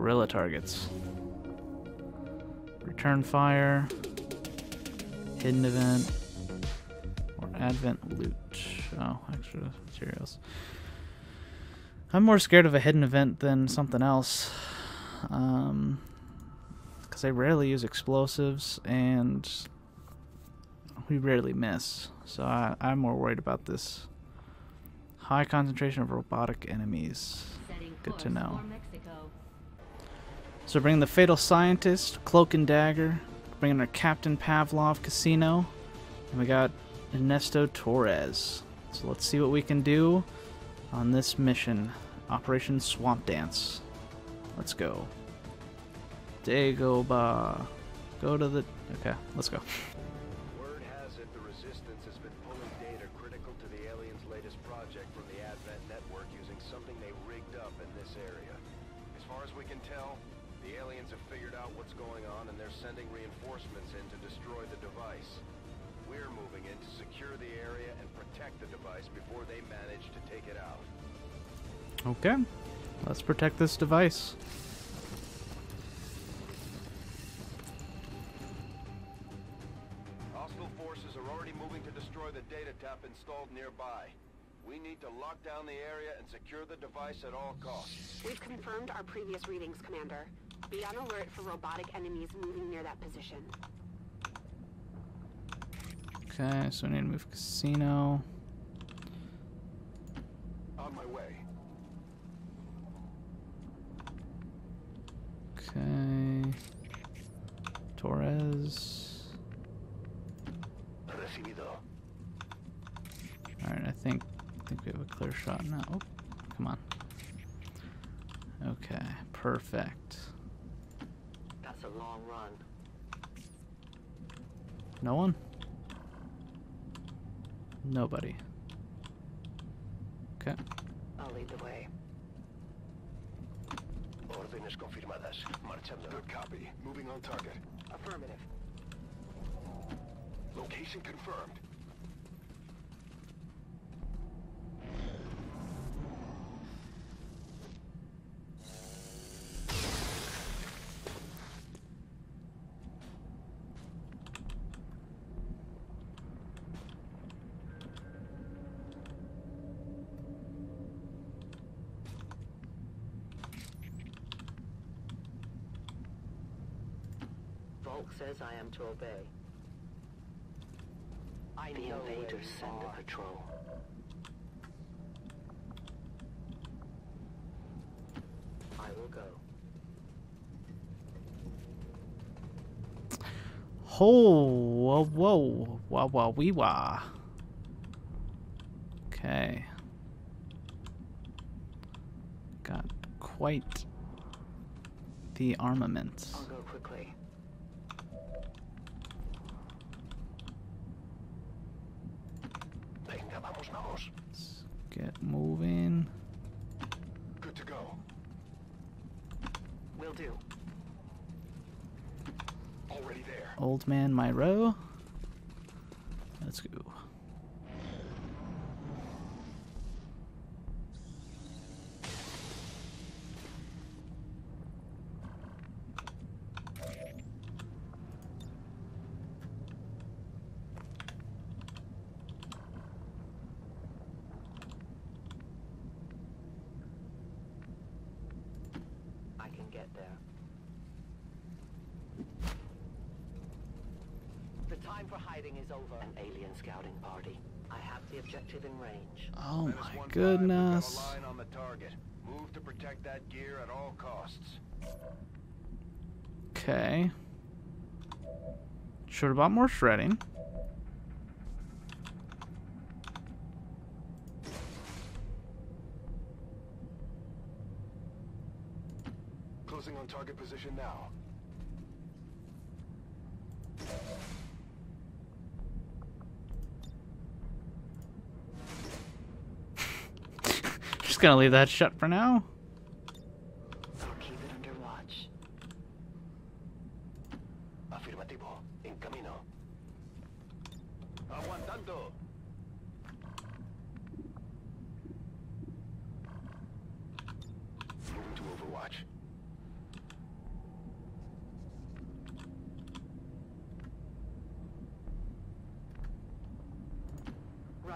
Gorilla targets. Return fire. Hidden event. Or advent loot. Oh, extra materials. I'm more scared of a hidden event than something else. Because I rarely use explosives and we rarely miss. So I'm more worried about this. High concentration of robotic enemies. Good to know. So bringing the Fatal Scientist, Cloak and Dagger, bringing our Captain Pavlov Casino, and we got Ernesto Torres. So let's see what we can do on this mission, Operation Swamp Dance. Let's go. Dagobah. Go to the... Okay, let's go. Word has it the Resistance has been pulling data critical to the aliens' latest project from the Advent network using something they rigged up in this area. As far as we can tell, the aliens have figured out what's going on and they're sending reinforcements in to destroy the device. We're moving in to secure the area and protect the device before they manage to take it out. Okay, let's protect this device. Hostile forces are already moving to destroy the data tap installed nearby. We need to lock down the area and secure the device at all costs. We've confirmed our previous readings, Commander. Be on alert for robotic enemies moving near that position. Okay, so I need to move Casino. On my way. Okay. Torres. Alright, I think we have a clear shot now. Oh, come on. Okay, perfect. That's a long run. No one? Nobody. Okay. I'll lead the way. Órdenes confirmadas. Marchando. Good copy. Moving on target. Affirmative. Location confirmed. Says I am to obey. I the invaders send a patrol. I will go. Ho! Whoa! Whoa! Wah! Wah! Wee! Wah! Okay. Got quite the armament. I'll go quickly. Let's get moving. Good to go. Will do. Already there. Old man Myro. Let's go. Is over. An alien scouting party. I have the objective in range. Oh my goodness. Line on the target. Move to protect that gear at all costs. Okay. Sure about more shredding. Closing on target position now. Gonna leave that shut for now. I'll keep it under watch. Affirmativo, en camino. Aguantando. Moving to overwatch.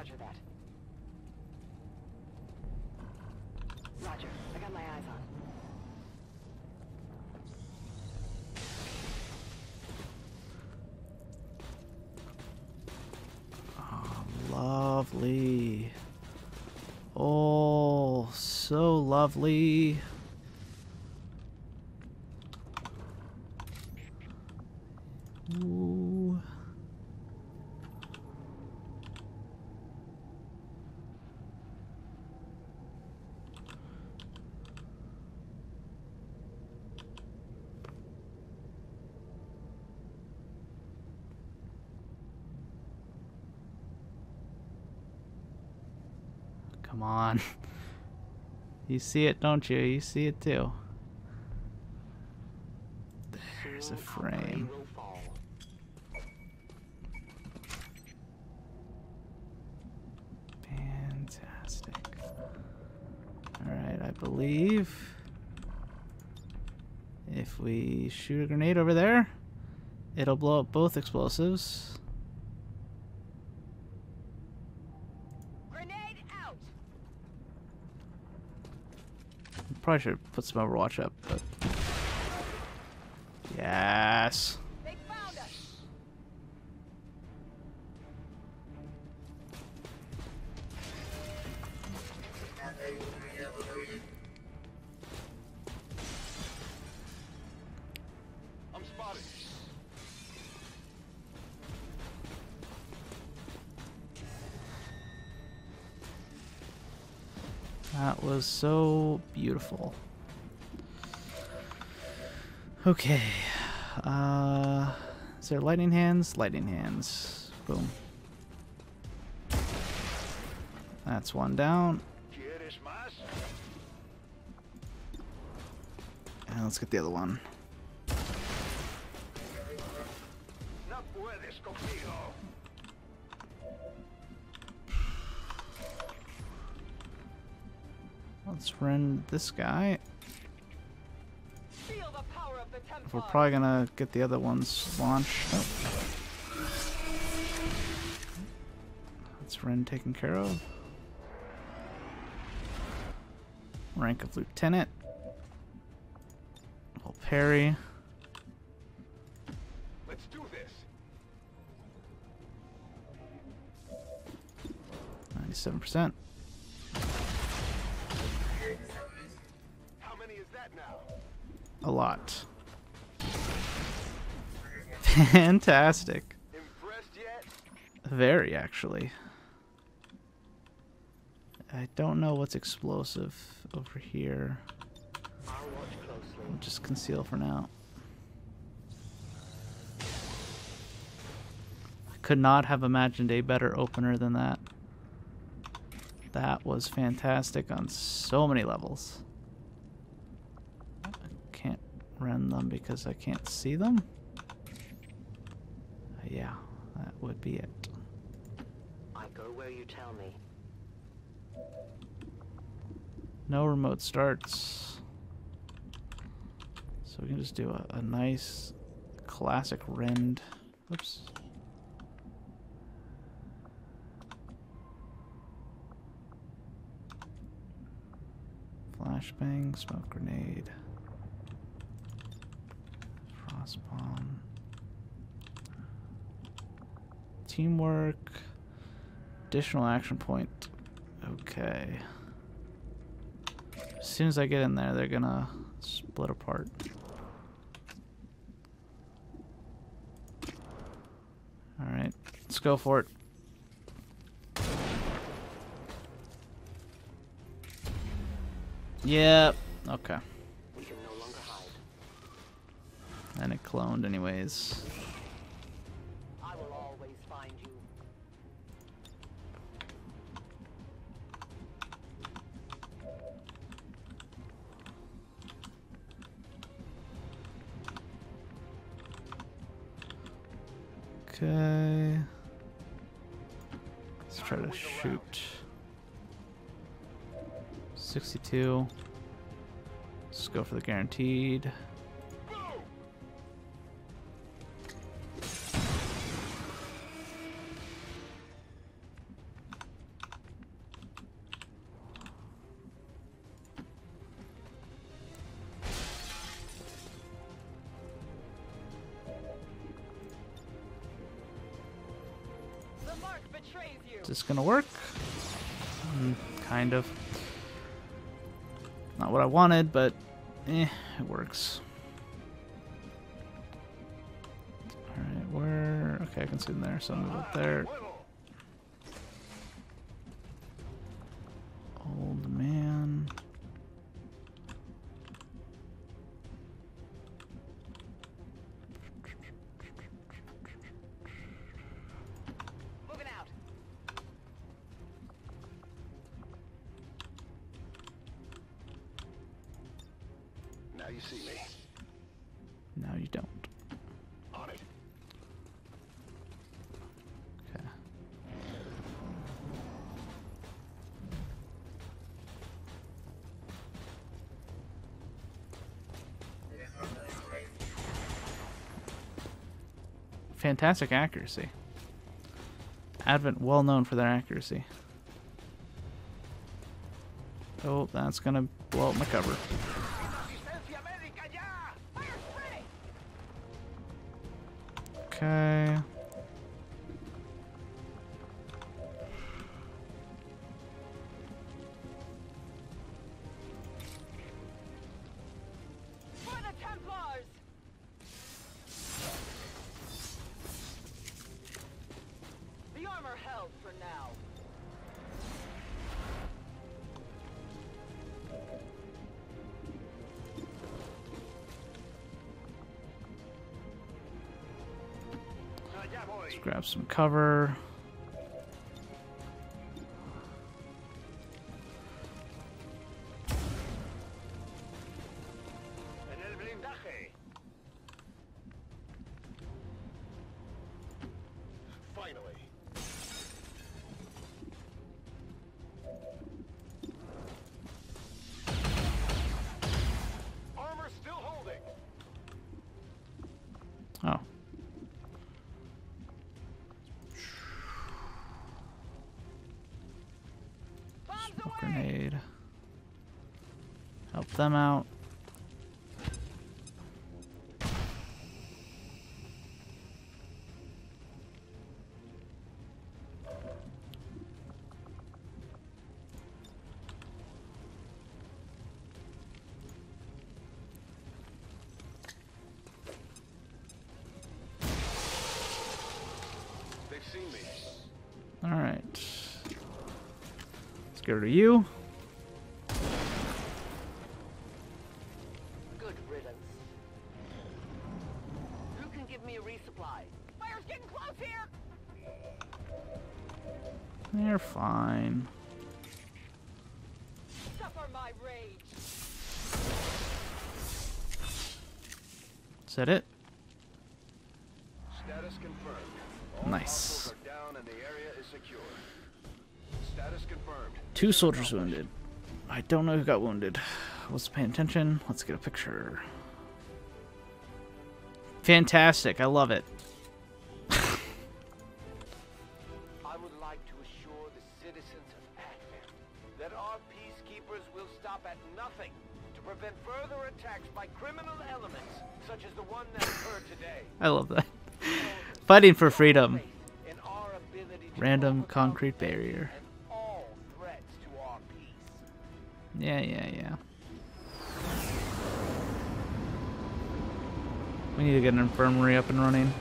Roger that. Roger. I got my eyes on. Oh, lovely. Oh, so lovely. Ooh. Come on. You see it, don't you? You see it too. There's a frame. If we shoot a grenade over there, it'll blow up both explosives. Grenade out. Probably should put some Overwatch up, but yes. They found us. That was so beautiful. Okay. Is there lightning hands? Lightning hands. Boom. That's one down. And let's get the other one. Let's rend this guy. Feel the power of the Templar. We're probably gonna get the other ones launched. Oh. That's Ren taken care of. Rank of lieutenant. We'll parry. Let's do this. 97%. A lot. Fantastic. Impressed yet? Very, actually. I don't know what's explosive over here. I'll watch closely. We'll just conceal for now. I could not have imagined a better opener than that. That was fantastic on so many levels. Rend them because I can't see them. Yeah, that would be it. I go where you tell me. No remote starts. So we can just do a nice classic rend. Oops. Flashbang, smoke grenade. Spawn. Teamwork. Additional action point. Okay. As soon as I get in there, they're gonna split apart. Alright, let's go for it. Yep. Okay. And it cloned anyways. I will always find you. Okay. Let's try to shoot. 62. Let's go for the guaranteed. Is this gonna work? Kind of. Not what I wanted, but it works. Alright, where... Okay, I can see in there, so I'll move up there. Old man. Moving out. Now you see me. Now you don't. On it. Okay. Fantastic accuracy. Advent well known for their accuracy. Oh, that's gonna blow up my cover. Okay. Let's grab some cover. Grenade. Help them out. They've seen me. All right. Go to you. Good riddance. Who can give me a resupply? Fire's getting close here. They're fine. Suffer my rage. Is that it? Status confirmed. Nice. All down and the area is secure. Status confirmed. 2 soldiers wounded. I don't know who got wounded. Wasn't paying attention. Let's get a picture. Fantastic. I love it. I would like to assure the citizens of Advent that our peacekeepers will stop at nothing to prevent further attacks by criminal elements such as the one that occurred today. I love that. Fighting for freedom. Random concrete barrier. Yeah. We need to get an infirmary up and running.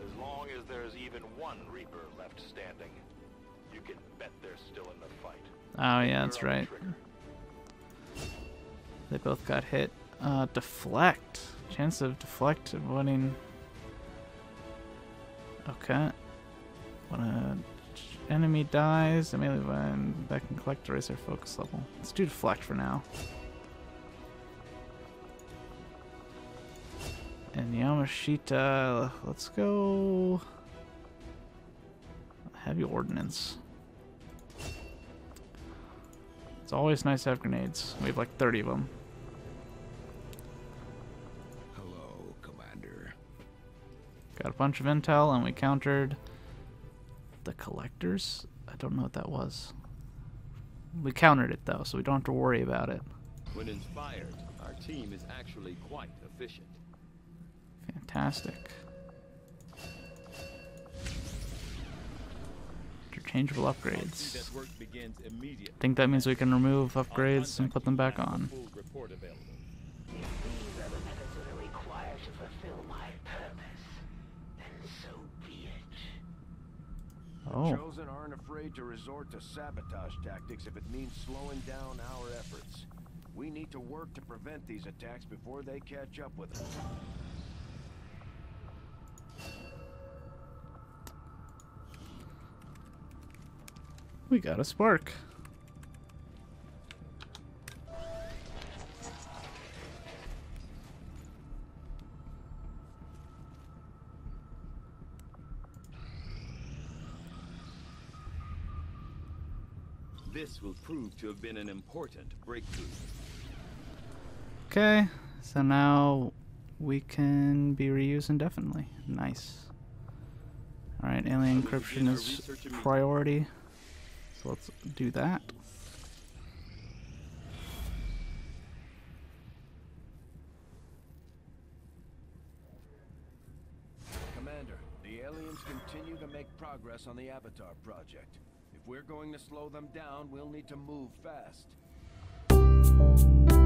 As long as there's even one Reaper left standing, you can bet they're still in the fight. Oh yeah, that's right. They both got hit. Deflect. Chance of deflect and winning. Okay. When an enemy dies, the melee weapon that can collect raise their focus level. Let's do deflect for now. And Yamashita, let's go. Heavy ordnance. It's always nice to have grenades. We have like 30 of them. Got a bunch of intel, and we countered the collectors? I don't know what that was. We countered it, though, so we don't have to worry about it. When inspired, our team is actually quite efficient. Fantastic. changeable upgrades. I think that means we can remove upgrades and put them back on. Oh. The Chosen aren't afraid to resort to sabotage tactics if it means slowing down our efforts. We need to work to prevent these attacks before they catch up with us. We got a spark. This will prove to have been an important breakthrough. Okay, so now we can be reused indefinitely. Nice. Alright, alien encryption is priority. So let's do that. Commander, the aliens continue to make progress on the Avatar project. If we're going to slow them down, we'll need to move fast.